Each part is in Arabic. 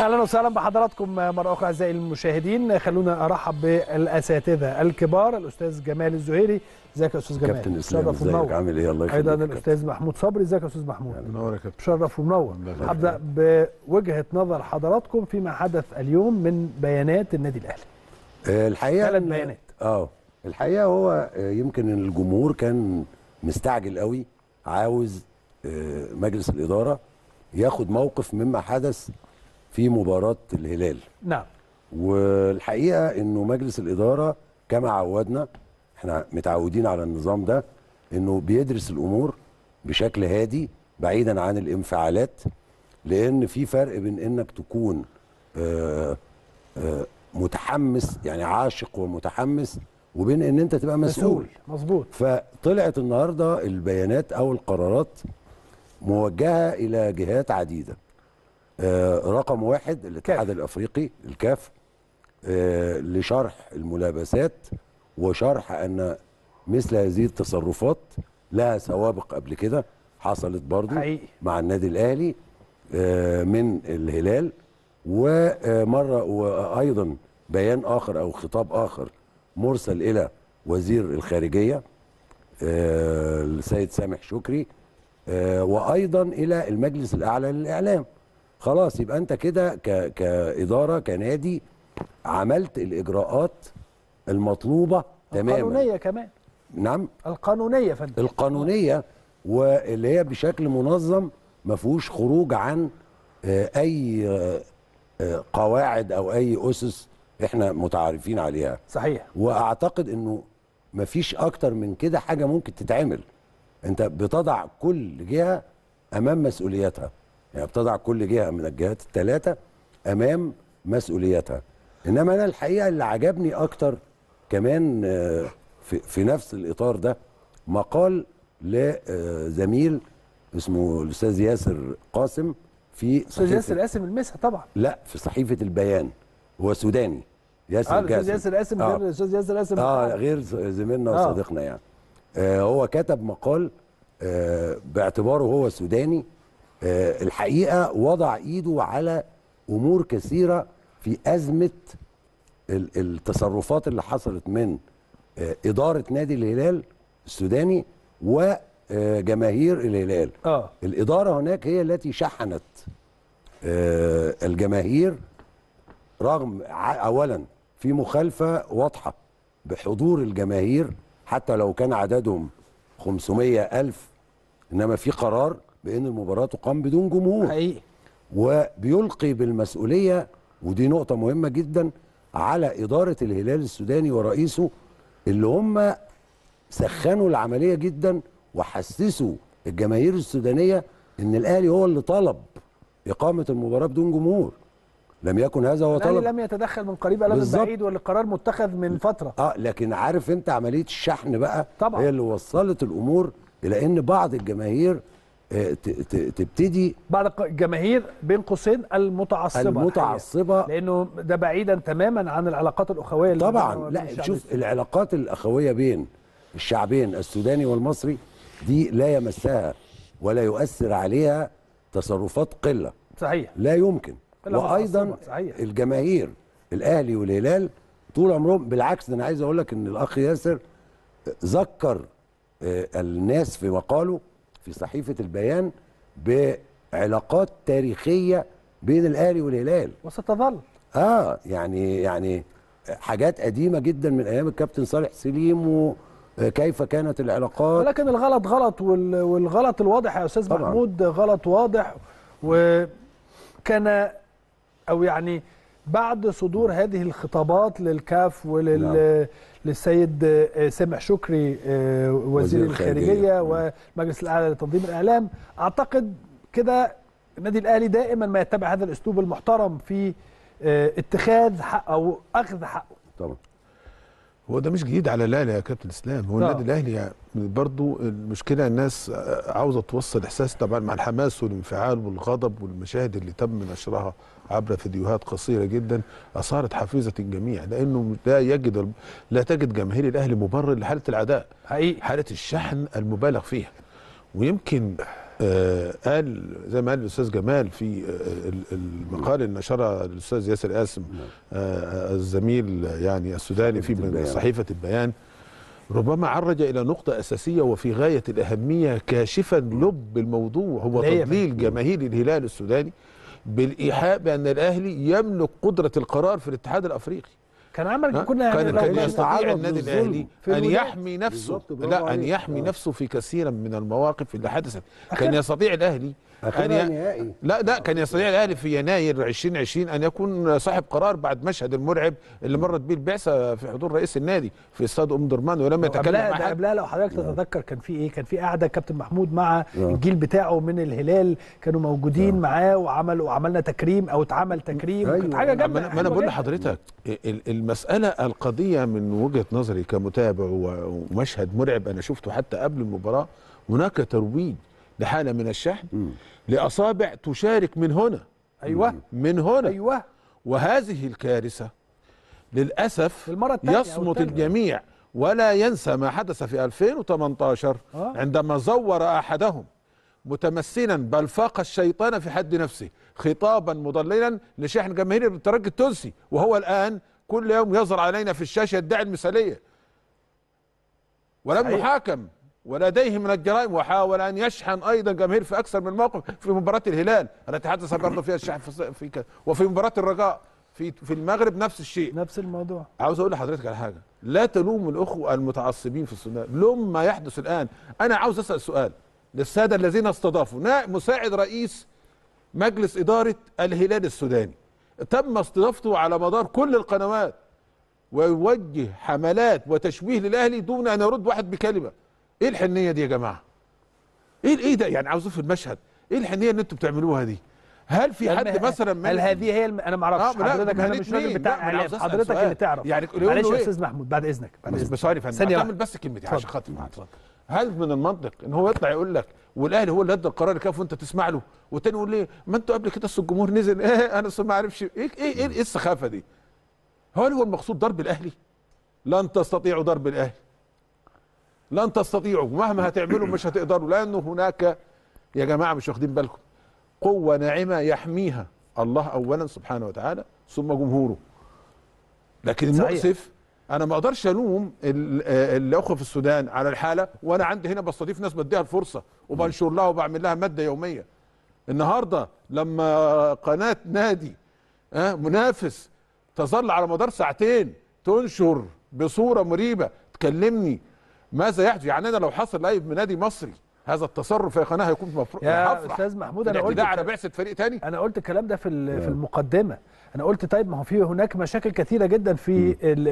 اهلا وسهلا بحضراتكم مره اخرى اعزائي المشاهدين. خلونا ارحب بالاساتذه الكبار، الاستاذ جمال الزهيري. ازيك يا استاذ جمال؟ كابتن اسلام، ازيك؟ عامل ايه؟ الله يخليك. ايضا الاستاذ محمود صبري. ازيك يا استاذ محمود؟ منور يا كابتن. شرف ومنور. هبدا بوجهه نظر حضراتكم فيما حدث اليوم من بيانات النادي الاهلي. الحقيقه ثلاث بيانات. الحقيقه هو يمكن الجمهور كان مستعجل قوي، عاوز مجلس الاداره ياخد موقف مما حدث في مباراة الهلال. نعم. والحقيقة انه مجلس الإدارة كما عودنا، احنا متعودين على النظام ده، انه بيدرس الأمور بشكل هادي بعيدا عن الانفعالات، لأن في فرق بين انك تكون متحمس، يعني عاشق ومتحمس، وبين ان انت تبقى مسؤول. مظبوط. فطلعت النهاردة البيانات او القرارات موجهة إلى جهات عديدة. رقم واحد الاتحاد الأفريقي الكاف، لشرح الملابسات وشرح أن مثل هذه التصرفات لها سوابق قبل كده حصلت برضو مع النادي الأهلي من الهلال. ومرة وأيضا بيان آخر أو خطاب آخر مرسل إلى وزير الخارجية السيد سامح شكري، وأيضا إلى المجلس الأعلى للإعلام. خلاص، يبقى انت كده كاداره كنادي عملت الاجراءات المطلوبه تماما. القانونيه كمان. نعم، القانونيه يا فندم. القانونيه، واللي هي بشكل منظم ما فيهوش خروج عن اي قواعد او اي اسس احنا متعارفين عليها. صحيح. واعتقد انه ما فيش اكتر من كده حاجه ممكن تتعمل. انت بتضع كل جهه امام مسؤولياتها، يعني بتضع كل جهه من الجهات الثلاثه امام مسؤولياتها. انما انا الحقيقه اللي عجبني اكتر كمان في نفس الاطار ده مقال لزميل اسمه الاستاذ ياسر قاسم في صحيفه. ياسر قاسم المسح طبعا. لا، في صحيفه البيان. هو سوداني ياسر قاسم. الاستاذ ياسر قاسم غير الاستاذ ياسر قاسم غير زميلنا وصديقنا يعني. هو كتب مقال باعتباره هو سوداني. الحقيقة وضع إيده على أمور كثيرة في أزمة التصرفات اللي حصلت من إدارة نادي الهلال السوداني وجماهير الهلال. الإدارة هناك هي التي شحنت الجماهير، رغم أولا في مخالفة واضحة بحضور الجماهير، حتى لو كان عددهم 500,000، إنما في قرار بأن المباراة تقام بدون جمهور. حقيقي. وبيلقي بالمسؤولية، ودي نقطة مهمة جدا، على إدارة الهلال السوداني ورئيسه، اللي هم سخنوا العملية جدا وحسسوا الجماهير السودانية أن الأهلي هو اللي طلب إقامة المباراة بدون جمهور. لم يكن هذا هو طلب. الأهلي لم يتدخل من قريب ولا من بعيد، والقرار متخذ من فترة. لكن عارف أنت عملية الشحن بقى طبعا هي اللي وصلت الأمور إلى أن بعض الجماهير تبتدي، بعض الجماهير بين قوسين المتعصبة، لأنه ده بعيدا تماما عن العلاقات الأخوية اللي طبعا. لا، شوف، العلاقات الأخوية بين الشعبين السوداني والمصري دي لا يمسها ولا يؤثر عليها تصرفات قلة. صحيح. لا يمكن. وأيضا الجماهير الأهلي والهلال طول عمرهم، بالعكس، أنا عايز أقول لك إن الأخ ياسر ذكر الناس في مقاله في صحيفة البيان بعلاقات تاريخية بين الأهلي والهلال، وستظل يعني حاجات قديمة جدا من أيام الكابتن صالح سليم، وكيف كانت العلاقات. ولكن الغلط غلط، والغلط الواضح يا أستاذ محمود، غلط واضح. وكان أو يعني بعد صدور هذه الخطابات للكاف للسيد سامح شكري وزير الخارجية والمجلس الأعلى لتنظيم الإعلام، أعتقد كده النادي الأهلي دائما ما يتبع هذا الأسلوب المحترم في اتخاذ حقه أو أخذ حقه. طبعا هو ده مش جديد على الأهلي يا كابتن إسلام. هو النادي الأهلي يعني برضو المشكلة الناس عاوزة توصل إحساس طبعا مع الحماس والانفعال والغضب والمشاهد اللي تم نشرها عبر فيديوهات قصيرة جدا أثارت حفيظة الجميع، لأنه لا تجد جماهير الأهلي مبرر لحالة العداء، حالة الشحن المبالغ فيها. ويمكن قال زي ما قال الاستاذ جمال في المقال اللي نشره الاستاذ ياسر قاسم الزميل يعني السوداني في صحيفه البيان، ربما عرج الى نقطه اساسيه وفي غايه الاهميه كاشفا لب الموضوع، هو تضليل جماهير الهلال السوداني بالايحاء بان الاهلي يملك قدره القرار في الاتحاد الافريقي. كان عمل كان يستطيع النادي الاهلي ان يحمي نفسه، لا ان يحمي نفسه في كثير من المواقف اللي حدثت. كان يستطيع الاهلي كان يستطيع الاهلي في يناير 2020 ان يكون صاحب قرار بعد مشهد المرعب اللي مرت بيه البعثه في حضور رئيس النادي في استاد ام درمان ولم يتكلم مع حد. قبلها لو حضرتك تتذكر كان في ايه؟ كان في قعده كابتن محمود مع الجيل بتاعه من الهلال، كانوا موجودين معاه وعملنا تكريم او اتعمل تكريم، كانت حاجه جامده. ما انا بقول لحضرتك المساله القضيه من وجهه نظري كمتابع، ومشهد مرعب انا شفته حتى قبل المباراه، هناك ترويج لحاله من الشحن لأصابع تشارك من هنا وهذه الكارثة للأسف يصمت الجميع ولا ينسى ما حدث في 2018 عندما زور أحدهم متمسنا بل فاق الشيطان في حد نفسه خطابا مضللا لشحن جماهير الترجي التونسي، وهو الآن كل يوم يظهر علينا في الشاشة يدعي المثالية ولم يحاكم ولديه من الجرائم، وحاول ان يشحن ايضا جماهير في اكثر من موقف في مباراه الهلال، انا اتحدث برضه فيها الشحن وفي مباراه الرجاء في المغرب نفس الشيء نفس الموضوع. عاوز اقول لحضرتك على حاجه، لا تلوم الاخوه المتعصبين في السودان لوم ما يحدث الان. انا عاوز اسال سؤال للساده الذين استضافوا مساعد رئيس مجلس اداره الهلال السوداني، تم استضافته على مدار كل القنوات ويوجه حملات وتشويه للاهلي دون ان يرد واحد بكلمه. ايه الحنيه دي يا جماعه؟ ايه ده يعني؟ عاوزين في المشهد ايه الحنيه اللي انتوا بتعملوها دي؟ هل في حد مثلا هل هذه هي انا ما اعرفش حضرتك، انا مش راجل بتاع اعلام، حضرتك اللي تعرف يعني. معلش يا استاذ محمود بعد اذنك بس عارف انا هكمل بس كلمتي عشان خاطر اتفضل. هل من المنطق ان هو يطلع يقول لك والاهلي هو اللي ادى القرار الكاف وانت تسمع له، والتاني يقول ليه ما انتوا قبل كده الجمهور نزل انا ما اعرفش ايه السخافه دي؟ هل هو المقصود ضرب الاهلي؟ لن تستطيعوا ضرب الاهلي، لن تستطيعوا مهما هتعملوا مش هتقدروا، لأنه هناك يا جماعة مش واخدين بالكم قوة ناعمة يحميها الله أولا سبحانه وتعالى ثم جمهوره. لكن المؤسف أنا ما أقدرش ألوم الأخوة في السودان على الحالة، وأنا عندي هنا بستضيف ناس بديها الفرصة وبنشر لها وبعمل لها مادة يومية. النهاردة لما قناة نادي منافس تظل على مدار ساعتين تنشر بصورة مريبة تكلمني ماذا يحدث؟ يعني انا لو حصل لايف من نادي مصري هذا التصرف يا قناه هيكون مفروض يا استاذ محمود. انا قلت على بعثه فريق ثاني، انا قلت الكلام ده في المقدمه. انا قلت طيب ما هو في هناك مشاكل كثيره جدا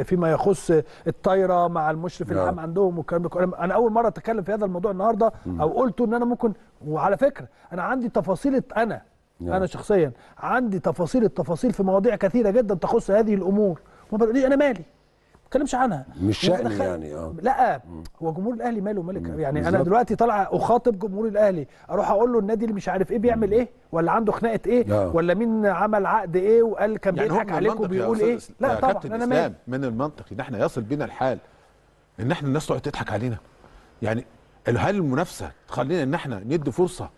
فيما يخص الطايره مع المشرف العام عندهم والكلام ده. انا اول مره اتكلم في هذا الموضوع النهارده او قلته ان انا ممكن، وعلى فكره انا عندي تفاصيل، انا شخصيا عندي تفاصيل التفاصيل في مواضيع كثيره جدا تخص هذه الامور، انا مالي متكلمش عنها مش شأني يعني. لا هو جمهور الاهلي ماله ومالك يعني بالزبط. انا دلوقتي طالع اخاطب جمهور الاهلي اروح اقول له النادي اللي مش عارف ايه بيعمل ايه ولا عنده خناقه ايه ولا مين عمل عقد ايه وقال كان يعني بيضحك عليكم وبيقول ايه؟ لا طبعا انا مالي. من المنطقي ان احنا يصل بينا الحال ان احنا الناس تقعد تضحك علينا يعني؟ هل المنافسه تخلينا ان احنا ندي فرصه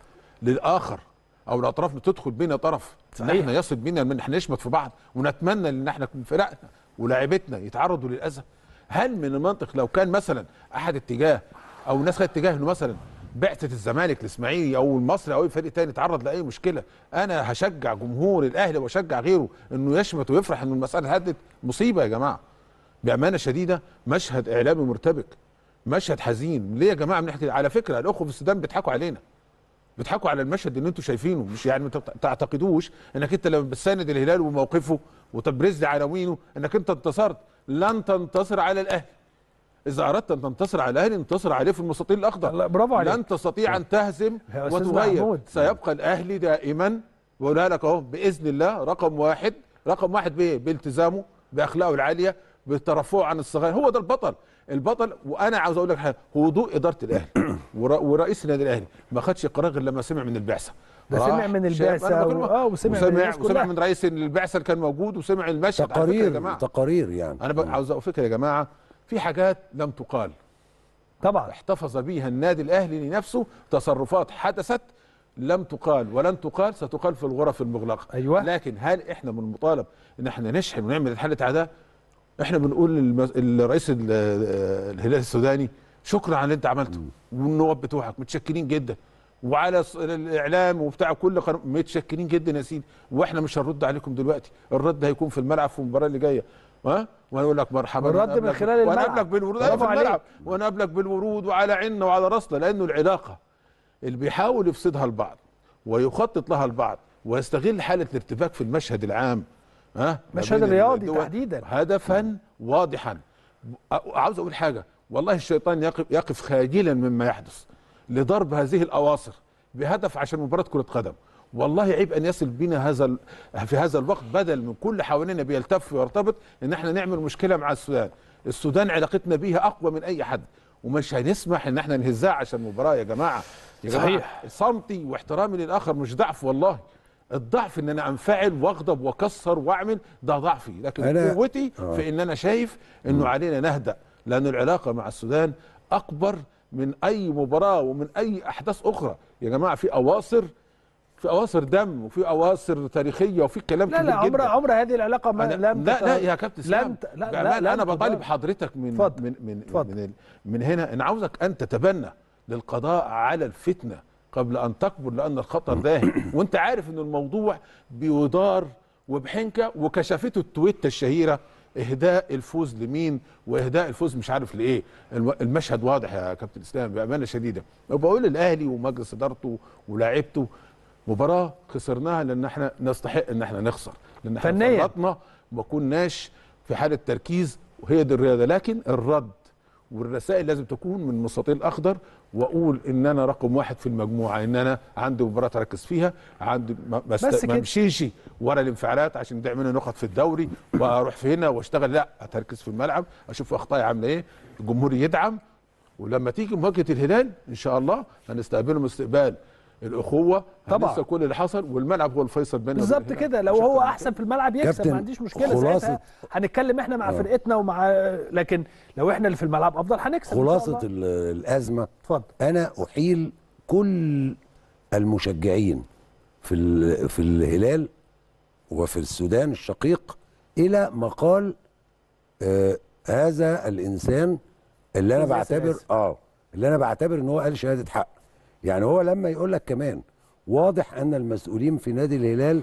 للاخر او الاطراف تدخل بينا طرف صحيح. ان احنا يصل بينا ان احنا نشمت في بعض ونتمنى ان احنا فرقنا ولاعيبتنا يتعرضوا للاذى؟ هل من المنطق لو كان مثلا احد اتجاه او ناس خدت اتجاه انه مثلا بعثه الزمالك الاسماعيلي او المصري او اي فريق تاني اتعرض لاي مشكله انا هشجع جمهور الاهلي واشجع غيره انه يشمت ويفرح ان المساله هدت؟ مصيبه يا جماعه بامانه شديده، مشهد اعلامي مرتبك، مشهد حزين. ليه يا جماعه بنحكي؟ على فكره الاخوه في السودان بيضحكوا علينا، بيضحكوا على المشهد اللي انتم شايفينه، مش يعني ما تعتقدوش انك انت لما بتساند الهلال وموقفه وتبرز لي عناوينه انك انت انتصرت. لن تنتصر على الاهلي، اذا اردت ان تنتصر على الاهلي انتصر عليه في المستطيل الاخضر. برافو عليك. لن تستطيع ان تهزم وتغير، سيبقى الاهلي دائما بقولها لك اهو باذن الله رقم واحد بالتزامه باخلاقه العاليه بترفعه عن الصغير، هو ده البطل. وانا عاوز اقول لك حاجه، هدوء اداره الاهلي ورئيس النادي الاهلي ما خدش قرار غير لما سمع من البعثه، سمع من البعثه وسمع من رئيس البعثه اللي كان موجود وسمع المشهد. تقارير يعني. انا عاوز اقول فكره يا جماعه، في حاجات لم تقال طبعا احتفظ بيها النادي الأهلي لنفسه. تصرفات حدثت لم تقال ولن تقال، ستقال في الغرف المغلقة. أيوة. لكن هل احنا من المطالب ان احنا نشحن ونعمل حالة عداء؟ احنا بنقول للرئيس الهلال السوداني شكرا على اللي انت عملته، والنواب بتوعك متشكرين جدا، وعلى الاعلام وبتاع كل قناه متشكرين جدا يا سيدي، واحنا مش هنرد عليكم دلوقتي، الرد هيكون في الملعب في المباراه اللي جايه. ها؟ وهنقول لك مرحبا، الرد من خلال الملعب، ونقابلك بالورود في الملعب، ونقابلك بالورود وعلى عيننا وعلى راسنا. لانه العلاقه اللي بيحاول يفسدها البعض ويخطط لها البعض ويستغل حاله الارتباك في المشهد العام، ها، المشهد الرياضي تحديدا، هدفا واضحا. عاوز اقول حاجه، والله الشيطان يقف خاجلا مما يحدث لضرب هذه الأواصر بهدف عشان مباراة كرة قدم. والله عيب أن يصل بينا هذا في هذا الوقت، بدل من كل حوالينا بيلتف ويرتبط إن احنا نعمل مشكلة مع السودان. السودان علاقتنا بيها أقوى من أي حد، ومش هنسمح إن احنا نهزها عشان مباراة. يا جماعة يا صحيح، صمتي واحترامي للآخر مش ضعف. والله الضعف ان انا انفعل واغضب واكسر واعمل، ده ضعفي. لكن قوتي في ان انا شايف انه علينا نهدأ، لأن العلاقة مع السودان أكبر من أي مباراة ومن أي أحداث أخرى. يا جماعة في أواصر، في أواصر دم، وفي أواصر تاريخية، وفي كلام كتير جدا. لا لا، عمر هذه العلاقة ما لم لا لا يا كابتن سلام، لا لا لا، أنا بطالب حضرتك من فضل من هنا أنا عاوزك أن تتبنى للقضاء على الفتنة قبل أن تكبر، لأن الخطر داهم. وأنت عارف إن الموضوع بيدار وبحنكة، وكشفته التويتة الشهيرة إهداء الفوز لمين وإهداء الفوز مش عارف لإيه. المشهد واضح يا كابتن إسلام بأمانة شديدة. وبقول الأهلي ومجلس إدارته ولاعيبته، مباراة خسرناها لأن احنا نستحق إن احنا نخسر، لأن احنا غلطنا وما كناش في حالة تركيز، وهي دي الرياضة. لكن الرد والرسائل لازم تكون من المستطيل الأخضر، وأقول إن أنا رقم واحد في المجموعة، إن أنا عندي مباراة أركز فيها، عندي ما امشيش ورا الانفعالات عشان تعملنا نقط في الدوري وأروح في هنا وأشتغل. لا، أتركز في الملعب، أشوف أخطائي عاملة إيه، الجمهور يدعم، ولما تيجي مواجهة الهلال إن شاء الله هنستقبلهم استقبال الأخوة. طبعا لسه كل اللي حصل، والملعب هو الفيصل بيننا بالظبط كده. لو هو أحسن في الملعب يكسب، ما عنديش مشكلة، ساعتها هنتكلم احنا مع فرقتنا ومع، لكن لو احنا اللي في الملعب أفضل هنكسب. خلاصة الأزمة، أنا أحيل كل المشجعين في الهلال وفي السودان الشقيق إلى مقال هذا الإنسان اللي أنا بعتبر إن هو قال شهادة حق. يعني هو لما يقول لك كمان واضح أن المسؤولين في نادي الهلال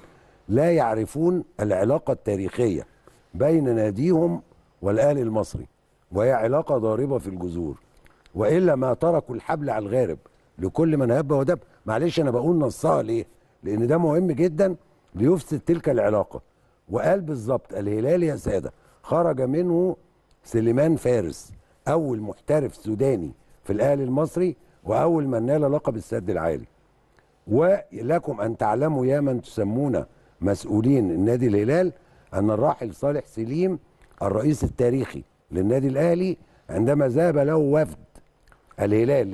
لا يعرفون العلاقة التاريخية بين ناديهم والأهلي المصري، وهي علاقة ضاربة في الجذور، وإلا ما تركوا الحبل على الغارب لكل من هب ودب. معلش أنا بقول نصها ليه؟ لأن ده مهم جدا ليفسد تلك العلاقة. وقال بالظبط الهلال يا سادة، خرج منه سليمان فارس أول محترف سوداني في الأهلي المصري، وأول من نال لقب السد العالي. ولكم أن تعلموا يا من تسمون مسؤولين النادي الهلال أن الراحل صالح سليم الرئيس التاريخي للنادي الأهلي عندما ذهب له وفد الهلال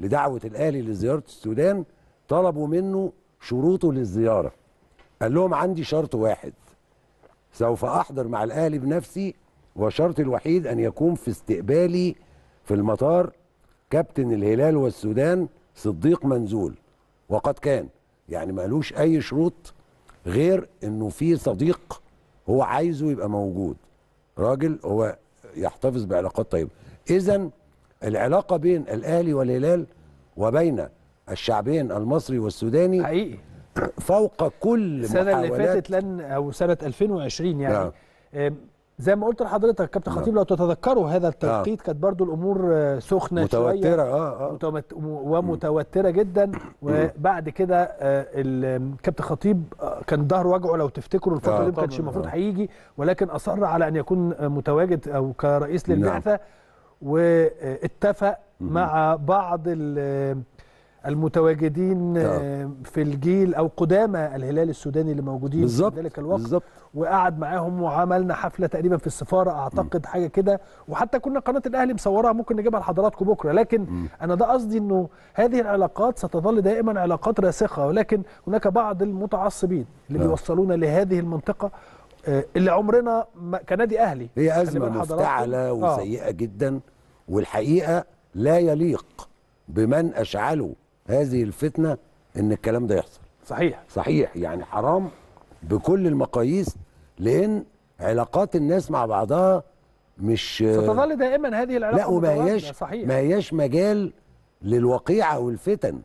لدعوة الأهلي لزيارة السودان، طلبوا منه شروطه للزيارة. قال لهم عندي شرط واحد، سوف أحضر مع الأهلي بنفسي، وشرط الوحيد أن يكون في استقبالي في المطار كابتن الهلال والسودان صديق منزول. وقد كان، يعني ما قالوش اي شروط غير انه في صديق هو عايزه يبقى موجود، راجل هو يحتفظ بعلاقات طيبه. اذا العلاقه بين الاهلي والهلال وبين الشعبين المصري والسوداني حقيقي فوق كل محاولات. السنه اللي فاتت او سنه 2020 يعني زي ما قلت لحضرتك كابتن خطيب، لو تتذكروا هذا التوقيت كانت برضو الامور سخنه، متوتره ومتوتره جدا. وبعد كده الكابتن خطيب كان ظهر وجعه، لو تفتكروا الفتره اللي ما كانش المفروض هيجي، ولكن اصر على ان يكون متواجد او كرئيس للبعثه. واتفق مع بعض المتواجدين في الجيل او قدامى الهلال السوداني اللي موجودين في ذلك الوقت بالزبط. وقعد معاهم وعملنا حفله تقريبا في السفاره اعتقد حاجه كده، وحتى كنا قناه الاهلي مصورها، ممكن نجيبها لحضراتكم بكره. لكن انا ده قصدي، انه هذه العلاقات ستظل دائما علاقات راسخه، ولكن هناك بعض المتعصبين اللي بيوصلونا لهذه المنطقه اللي عمرنا كنادي اهلي. هي ازمه مفتعله وسيئه جدا، والحقيقة لا يليق بمن أشعلوا هذه الفتنة إن الكلام ده يحصل. صحيح صحيح، يعني حرام بكل المقاييس، لأن علاقات الناس مع بعضها مش ستظل دائما هذه العلاقة، لا وما هياش مجال للوقيعة والفتن.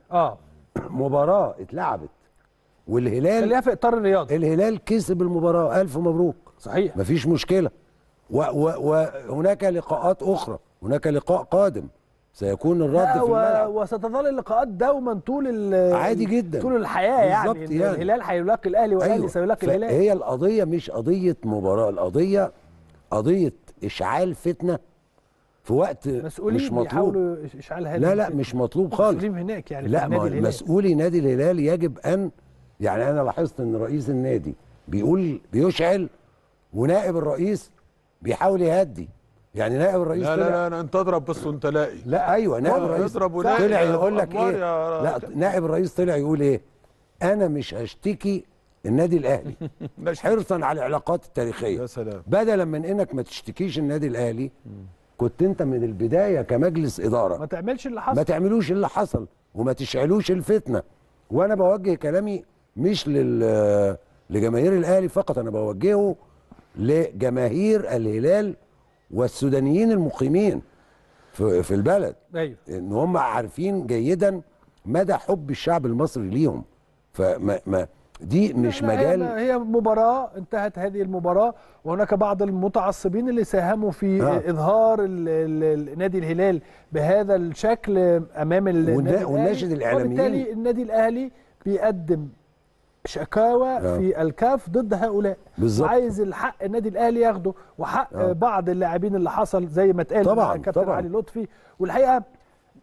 مباراة اتلعبت والهلال خليها في اطار الرياضي، الهلال كسب المباراة، ألف مبروك، صحيح مفيش مشكلة. وهناك لقاءات أخرى، هناك لقاء قادم سيكون الرد في الملعب، وستظل اللقاءات دوما طول عادي جدا طول الحياة، يعني الهلال هيلاقي الأهلي والأهلي سيلاقي الهلال. هي القضية مش قضية مباراة، القضية قضية إشعال فتنة في وقت مش مطلوب. لا مش مطلوب خالص هناك، يعني لا، مسؤولي نادي الهلال يجب أن، يعني أنا لاحظت إن رئيس النادي بيقول بيشعل، ونائب الرئيس بيحاول يهدي، يعني نائب الرئيس لا لا لا انت اضرب بس وانت لاقي، لا ايوه نائب الرئيس طلع يقول لك ايه، لا نائب الرئيس طلع يقول ايه، انا مش هشتكي النادي الاهلي حرصا على العلاقات التاريخيه. يا سلام، بدلا من انك ما تشتكيش النادي الاهلي كنت انت من البدايه كمجلس اداره ما تعملش اللي حصل، ما تعملوش اللي حصل وما تشعلوش الفتنه. وانا بوجه كلامي مش لجماهير الاهلي فقط، انا بوجهه لجماهير الهلال والسودانيين المقيمين في البلد. أيوة. ان هم عارفين جيدا مدى حب الشعب المصري ليهم، فما دي مش مجال. هي مباراة انتهت، هذه المباراة، وهناك بعض المتعصبين اللي ساهموا في اظهار نادي الهلال بهذا الشكل امام والناشد الاعلاميين، وبالتالي النادي الاهلي بيقدم شكاوى في الكاف ضد هؤلاء. بالظبط، عايز الحق النادي الاهلي ياخده، وحق بعض اللاعبين اللي حصل زي ما اتقال مع الكابتن علي لطفي. والحقيقه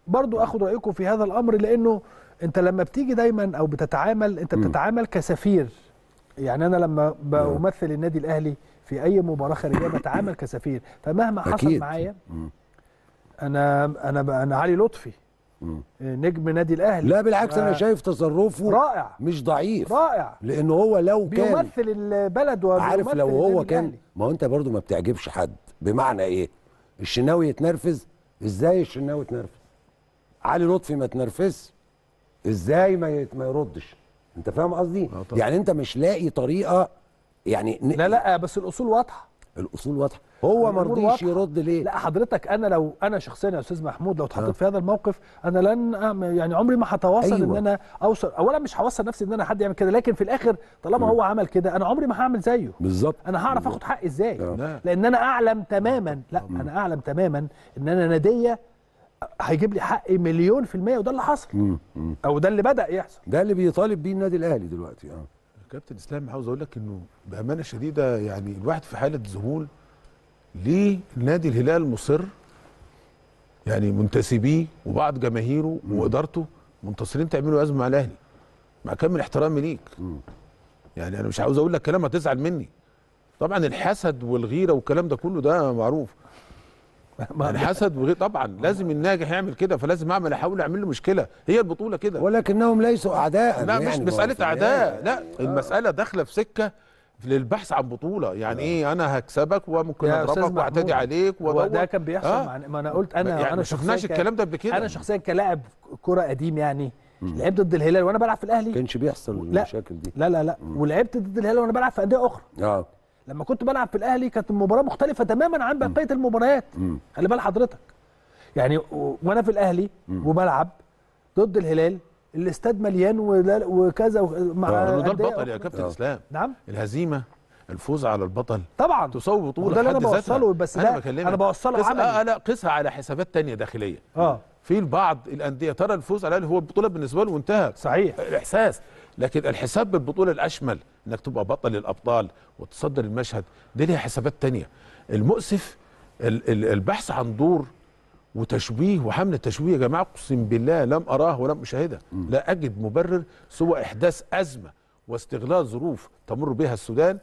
برضو اخد رايكم في هذا الامر، لانه انت لما بتيجي دايما او بتتعامل، انت بتتعامل كسفير. يعني انا لما بمثل النادي الاهلي في اي مباراه خارجيه بتعامل كسفير، فمهما حصل معايا انا علي لطفي نجم نادي الاهلي، لا بالعكس انا شايف تصرفه رائع، مش ضعيف، رائع، لانه هو لو كان بيمثل البلد عارف، لو هو كان، ما هو انت برضو ما بتعجبش حد. بمعنى ايه؟ الشناوي يتنرفز، ازاي الشناوي يتنرفز؟ علي لطفي ما يتنرفزش، ازاي ما يردش؟ انت فاهم قصدي؟ يعني انت مش لاقي طريقه، يعني لا بس الاصول واضحه، الاصول واضحه، هو ما رضيش يرد ليه؟ لا حضرتك، انا لو انا شخصيا يا استاذ محمود لو اتحطيت في هذا الموقف، انا لن يعني عمري ما هتواصل ان انا اوصل، اولا مش هوصل نفسي ان انا حد يعمل كده، لكن في الاخر طالما هو عمل كده انا عمري ما هعمل زيه. بالظبط، انا هعرف اخد حقي ازاي؟ لان انا اعلم تماما، لا انا اعلم تماما ان انا ناديه هيجيب لي حقي 100%، وده اللي حصل او ده اللي بدأ يحصل، ده اللي بيطالب بيه النادي الاهلي دلوقتي. كابتن اسلام، عاوز اقول لك انه بامانه شديده، يعني الواحد في حاله ذهول ليه نادي الهلال مصر، يعني منتسبيه وبعض جماهيره وادارته منتصرين تعملوا ازمه مع الاهلي، مع كامل احترامي ليك. يعني انا مش عاوز اقول لك كلام هتزعل مني، طبعا الحسد والغيره والكلام ده كله ده معروف، يعني حسد وغيره طبعا، لازم الناجح يعمل كده، فلازم احاول اعمل له مشكله، هي البطوله كده. ولكنهم ليسوا اعداء، لا يعني مش مساله اعداء، لا المساله داخله في سكه للبحث عن بطوله، يعني ايه انا هكسبك وممكن اضربك واعتدي عليك وده كان بيحصل ما انا قلت انا يعني انا شفناش الكلام ده قبل كده. انا شخصيا كلاعب كره قديم، يعني لعبت ضد الهلال وانا بلعب في الاهلي، ما كانش بيحصل المشاكل دي، لا ولعبت ضد الهلال وانا بلعب في انديه اخرى. لما كنت بلعب في الاهلي كانت المباراه مختلفه تماما عن بقيه المباريات، خلي بال حضرتك، يعني وانا في الاهلي وبلعب ضد الهلال الاستاد مليان وكذا مع ده البطل يا كابتن اسلام. نعم، الهزيمه الفوز على البطل طبعا تصوب بطوله، ده اللي انا بوصله، بس انا بوصله عملي، لا قيسها على حسابات ثانيه داخليه. في بعض الانديه ترى الفوز على الاهلي هو البطوله بالنسبه له وانتهى، صحيح الاحساس، لكن الحساب بالبطوله الاشمل انك تبقى بطل الابطال وتصدر المشهد، دي ليها حسابات ثانيه. المؤسف البحث عن دور وتشويه وحملة تشويه، يا جماعة أقسم بالله لم أراه ولم أشاهده، لا أجد مبرر سوى إحداث أزمة واستغلال ظروف تمر بها السودان،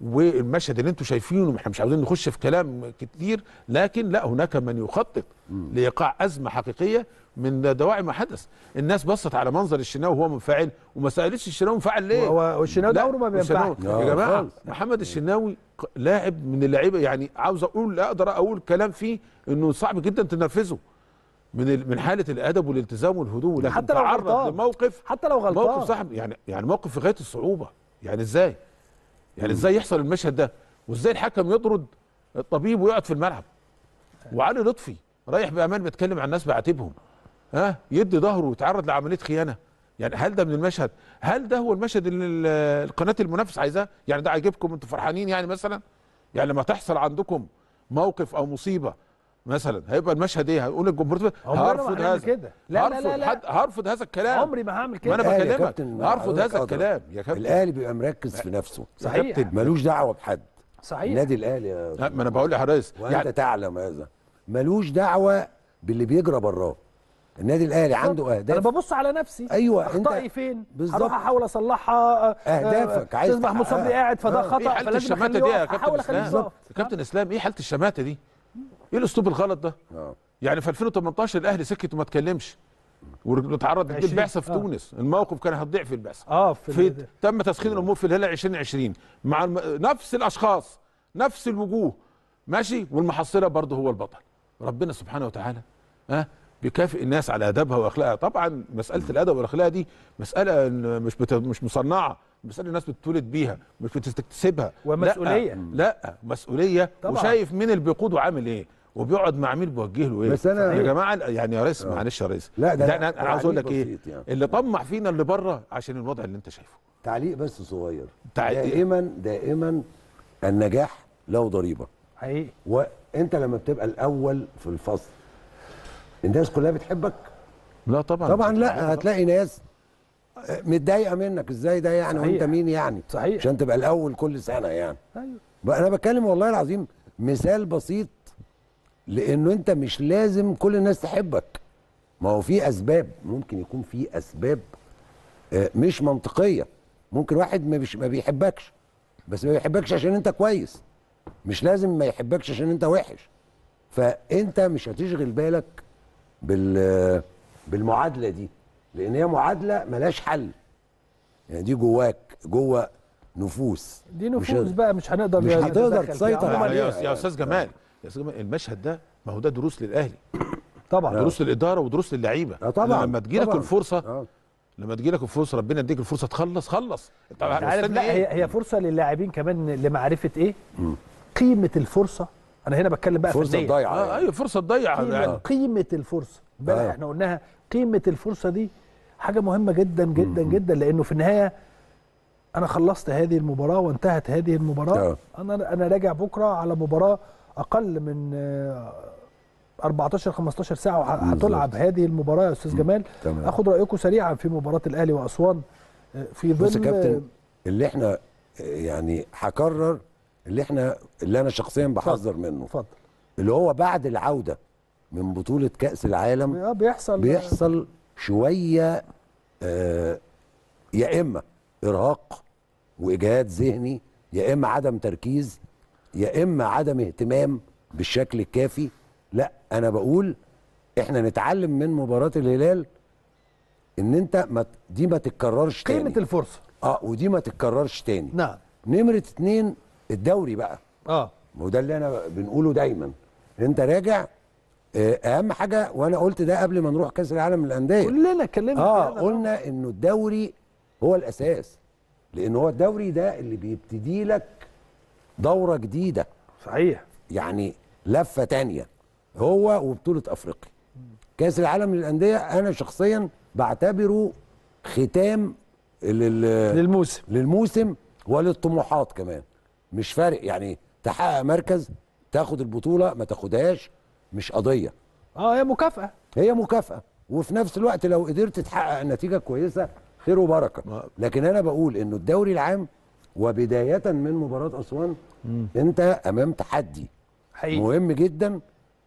والمشهد اللي انتم شايفينه، احنا مش عاوزين نخش في كلام كتير، لكن لا، هناك من يخطط لايقاع ازمه حقيقيه من دواعي ما حدث. الناس بصت على منظر الشناوي وهو منفعل وما سالتش الشناوي منفعل ليه؟ هو الشناوي ده عمره ما بينفعل يا جماعه. محمد الشناوي لاعب من اللعيبه، يعني عاوز اقول اقدر اقول كلام فيه انه صعب جدا تنفذه من حاله الادب والالتزام والهدوء، لكن حتى لو غلطان لموقف، حتى لو غلطان موقف صعب، يعني موقف في غايه الصعوبه. يعني ازاي؟ يعني ازاي يحصل المشهد ده؟ وازاي الحكم يطرد الطبيب ويقعد في الملعب؟ وعلي لطفي رايح بامان بيتكلم عن الناس بعاتبهم، ها، يدي ظهره ويتعرض لعمليه خيانه. يعني هل ده من المشهد؟ هل ده هو المشهد اللي القناه المنافس عايزاه؟ يعني ده عاجبكم انتوا فرحانين يعني مثلا؟ يعني لما تحصل عندكم موقف او مصيبه مثلا هيبقى المشهد ايه؟ هيقول الجمهور هرفض هذا، هرفض هذا الكلام، عمري ما هعمل كده، وانا بكلمك هرفض هذا الكلام يا كابتن. الاهلي بيبقى مركز في نفسه، صحيح، ملوش دعوه بحد، صحيح. النادي الاهلي يا ما انا بقول يا حراس، وانت يعني تعلم هذا ملوش دعوه باللي بيجرى براه. النادي الاهلي عنده اهداف. انا ببص على نفسي، ايوه، اخطائي فين بالظبط، احاول اصلحها. اهدافك عايز تسمح محمود صبري قاعد، فده خطا، فلازم احاول اخليه. كابتن اسلام، ايه حاله الشماته دي؟ ايه الاسلوب الغلط ده؟ يعني في 2018 الاهلي سكت وما اتكلمش، واتعرض للبعثه في تونس، الموقف كان هتضيع في البعثه، تم تسخين الامور في الهلال 2020 مع نفس الاشخاص، نفس الوجوه، ماشي، والمحصله برضه هو البطل. ربنا سبحانه وتعالى بيكافئ الناس على ادبها واخلاقها. طبعا مساله الادب والاخلاق دي مساله مش مصنعه، مسألة الناس بتتولد بيها، مش بتكتسبها، ومسؤولية. لا مسؤولية طبعا. وشايف مين اللي بيقود وعامل ايه، وبيقعد مع مين، بيوجه له ايه. بس أنا يا جماعة يعني يا ريس، معلش يا ريس، لا ده انا عاوز اقول لك ايه يعني. اللي طمع فينا اللي بره عشان الوضع اللي انت شايفه. تعليق بس صغير، دائما النجاح له ضريبة حقيقي، وانت لما بتبقى الاول في الفصل الناس كلها بتحبك؟ لا طبعا، لا هتلاقي ناس متضايقه منك. ازاي ده يعني؟ وانت مين يعني؟ صحيح، عشان تبقى الاول كل سنه يعني. ايوه، انا بتكلم والله العظيم مثال بسيط، لانه انت مش لازم كل الناس تحبك. ما هو في اسباب، ممكن يكون في اسباب مش منطقيه. ممكن واحد ما بيحبكش، بس ما بيحبكش عشان انت كويس، مش لازم ما يحبكش عشان انت وحش. فانت مش هتشغل بالك بالمعادله دي، لان هي معادله ملاش حل. يعني دي جواك، جوه نفوس، دي نفوس مش بقى، مش هتقدر تسيطر عليها. يا استاذ جمال، المشهد ده ما هو ده دروس للاهلي طبعا، دروس للاداره ودروس للعيبه. طبعا لما تجيلك الفرصه، لما تجيلك الفرصه، ربنا يديك الفرصه تخلص، خلص. لا، هي فرصه للاعبين كمان لمعرفه ايه قيمه الفرصه. انا هنا بتكلم بقى في الفرصه الضايعه. ايوه، فرصه ضايعه يعني. قيمه الفرصه بقى، احنا قلناها قيمه الفرصه دي حاجه مهمه جدا جدا جدا، لانه في النهايه انا خلصت هذه المباراه وانتهت هذه المباراه. انا راجع بكره على مباراه اقل من 14 15 ساعه وهتلعب هذه المباراه. يا استاذ جمال، اخد رايكم سريعا في مباراه الاهلي واسوان في ظل. بص يا كابتن، اللي احنا يعني هكرر اللي انا شخصيا بحذر منه، اتفضل، اللي هو بعد العوده من بطولة كأس العالم بيحصل شوية يا إما إرهاق وإجهاد ذهني، يا إما عدم تركيز، يا إما عدم اهتمام بالشكل الكافي. لا، أنا بقول إحنا نتعلم من مباراة الهلال إن أنت دي ما تتكررش تاني، قيمة الفرصة ودي ما تتكررش تاني. نعم. نمرة 2، الدوري بقى، وده اللي أنا بنقوله دايما، أنت راجع اهم حاجه. وانا قلت ده قبل ما نروح كاس العالم للانديه، كلنا اتكلمنا قلنا انه الدوري هو الاساس، لان هو الدوري ده اللي بيبتدي لك دوره جديده، صحيح، يعني لفه تانية، هو وبطوله افريقيا. كاس العالم للانديه انا شخصيا بعتبره ختام للموسم وللطموحات كمان، مش فارق يعني تحقق مركز، تاخد البطوله، ما تاخدهاش، مش قضية. هي مكافأة، وفي نفس الوقت لو قدرت تحقق نتيجة كويسة خير وبركة. لكن انا بقول انه الدوري العام، وبداية من مباراة اسوان، انت امام تحدي حقيقي مهم جدا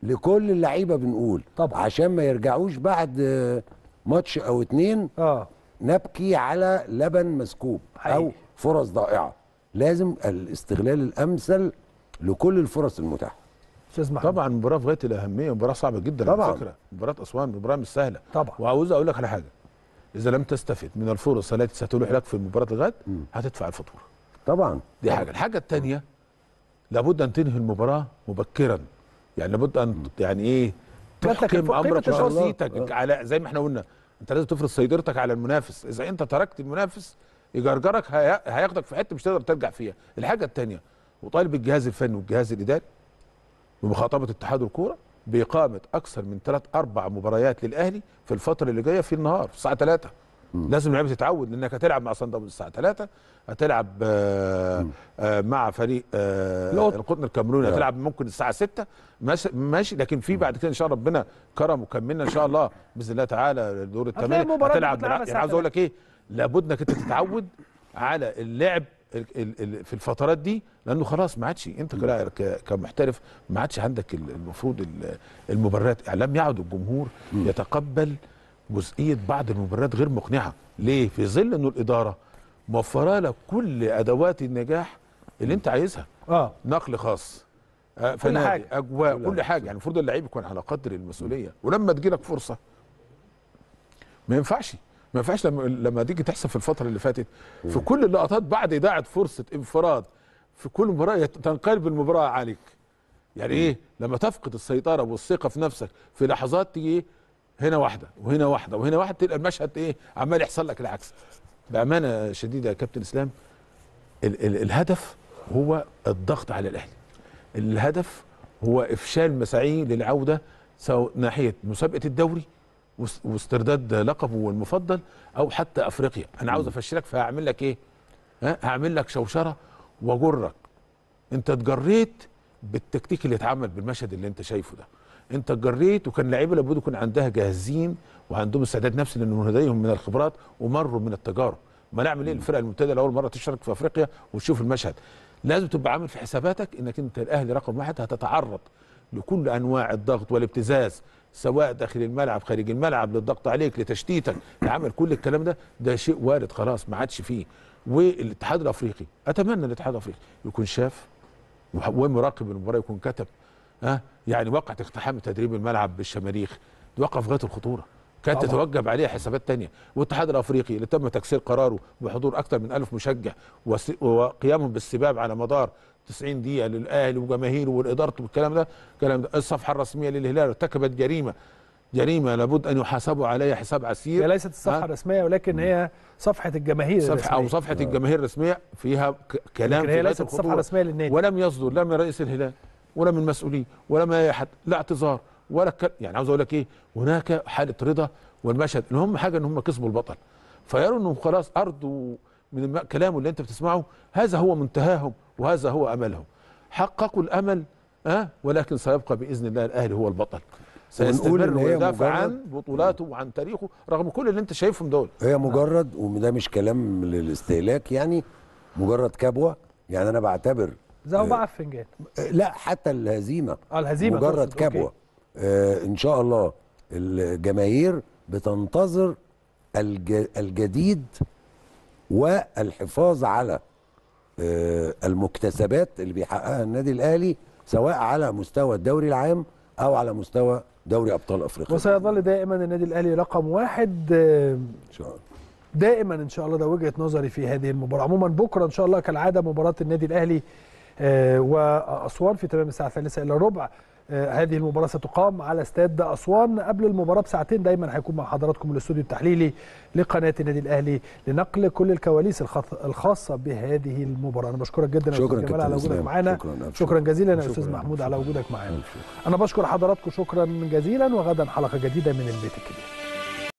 لكل اللعيبة، بنقول طبعا عشان ما يرجعوش بعد ماتش او 2 نبكي على لبن مسكوب حقيقي، او فرص ضائعة. لازم الاستغلال الامثل لكل الفرص المتاحه. استاذ محمد طبعا مباراه في غايه الاهميه، مباراه صعبه جدا طبعا على فكره، مباراه اسوان مباراه مش سهله طبعا. وعاوز اقول لك على حاجه، اذا لم تستفد من الفرص التي ستلوح لك في مباراه الغد هتدفع الفاتوره طبعا. دي حاجه. الحاجه الثانيه لابد ان تنهي المباراه مبكرا، يعني لابد ان يعني ايه تحكم امرك وشخصيتك على زي ما احنا قلنا، انت لازم تفرض سيطرتك على المنافس. اذا انت تركت المنافس يجرجرك، هياخدك في حته مش تقدر ترجع فيها. الحاجه الثانيه وطالب الجهاز الفني والجهاز الاداري بمخاطبه اتحاد الكوره باقامه اكثر من 3-4 مباريات للاهلي في الفتره اللي جايه في النهار في الساعه 3. لازم اللعيبه تتعود، لانك هتلعب مع صن داونز الساعه 3، هتلعب مع فريق القطن الكاميروني، هتلعب ممكن الساعه 6 ماشي، لكن في بعد كده ان شاء الله ربنا كرم وكملنا ان شاء الله باذن الله تعالى دور الثمانيه هتلعب. يعني عاوز اقول لك ايه، لابد انك انت تتعود على اللعب في الفترات دي، لانه خلاص ما عادش انت كمحترف ما عادش عندك المفروض المبررات. لم يعد الجمهور يتقبل جزئيه بعض المبررات غير مقنعه. ليه؟ في ظل انه الاداره موفره لك كل ادوات النجاح اللي انت عايزها، نقل خاص، فنادي، حاجة. اجواء، كل حاجه. يعني المفروض اللعيب يكون على قدر المسؤوليه، ولما تجي لك فرصه ما ينفعش لما تيجي تحصل في الفتره اللي فاتت في كل اللقطات بعد اضاعه فرصه انفراد في كل مباراه تنقلب المباراه عليك. يعني ايه لما تفقد السيطره والثقه في نفسك في لحظات تيجي هنا واحده وهنا واحده وهنا واحده، تلقى المشهد ايه عمال يحصل لك العكس. بامانه شديده يا كابتن اسلام، الهدف هو الضغط على الاهلي، الهدف هو افشال مساعيه للعوده سواء ناحيه مسابقه الدوري واسترداد لقبه المفضل او حتى افريقيا. انا عاوز افشلك، فهعمل لك ايه؟ هعمل لك شوشره واجرك. انت اتجريت بالتكتيك اللي اتعمل بالمشهد اللي انت شايفه ده، انت اتجريت، وكان اللعيبه لابد يكون عندها جاهزين وعندهم استعداد نفسي لانه لديهم من الخبرات ومروا من التجارب. ما نعمل ايه الفرقه المبتدئه لاول مره تشارك في افريقيا وتشوف المشهد؟ لازم تبقى عامل في حساباتك انك انت الاهلي رقم واحد هتتعرض لكل انواع الضغط والابتزاز، سواء داخل الملعب خارج الملعب، للضغط عليك، لتشتيتك، لعمل كل الكلام ده. ده شيء وارد خلاص ما عادش فيه. والاتحاد الافريقي اتمنى الاتحاد الافريقي يكون شاف ومراقب المباراه، يكون كتب يعني واقعة اقتحام تدريب الملعب بالشماريخ دي واقعة في غاية الخطورة، كانت تتوجب عليها حسابات تانية. والاتحاد الافريقي اللي تم تكسير قراره بحضور اكثر من 1000 مشجع وقيامهم بالسباب على مدار 90 دقيقة للاهلي وجماهيره وادارته والكلام ده الكلام ده. الصفحة الرسمية للهلال ارتكبت جريمة لابد ان يحاسبوا عليها حساب عسير. هي ليست الصفحة الرسمية ولكن هي صفحة الجماهير الرسمية، او صفحة الجماهير الرسمية فيها كلام، لكن هي ليست الصفحة الرسمية للنادي. ولم يصدر لا من رئيس الهلال ولا من مسؤولين ولا من اي حد لا اعتذار ولا يعني عاوز اقول لك ايه، هناك حاله رضا. والمشهد المهم حاجه ان هم كسبوا البطل، فيروا انهم خلاص ارضوا من كلامه اللي انت بتسمعه، هذا هو منتهاهم وهذا هو املهم. حققوا الامل ولكن سيبقى باذن الله الاهلي هو البطل، سيستمر ويدافع عن بطولاته وعن تاريخه رغم كل اللي انت شايفهم دول. هي مجرد وده مش كلام للاستهلاك، يعني مجرد كبوه. يعني انا بعتبر زي ما في فنجان، لا حتى الهزيمه مجرد كبوه. ان شاء الله الجماهير بتنتظر الجديد والحفاظ على المكتسبات اللي بيحققها النادي الاهلي، سواء على مستوى الدوري العام او على مستوى دوري ابطال افريقيا. وسيظل دائما النادي الاهلي رقم واحد ان شاء الله، دائما ان شاء الله. ده وجهه نظري في هذه المباراه. عموما بكره ان شاء الله كالعاده مباراه النادي الاهلي وأسوان في تمام الساعة 3:15. هذه المباراة ستقام على استاد أسوان. قبل المباراة بساعتين دايما هيكون مع حضراتكم الاستوديو التحليلي لقناة النادي الأهلي لنقل كل الكواليس الخاصة بهذه المباراة. أنا بشكرك جدا يا أستاذ جمال على وجودك معانا. شكرا جزيلا يا أستاذ محمود على وجودك معانا. أنا بشكر حضراتكم شكرا جزيلا، وغدا حلقة جديدة من البيت الكبير.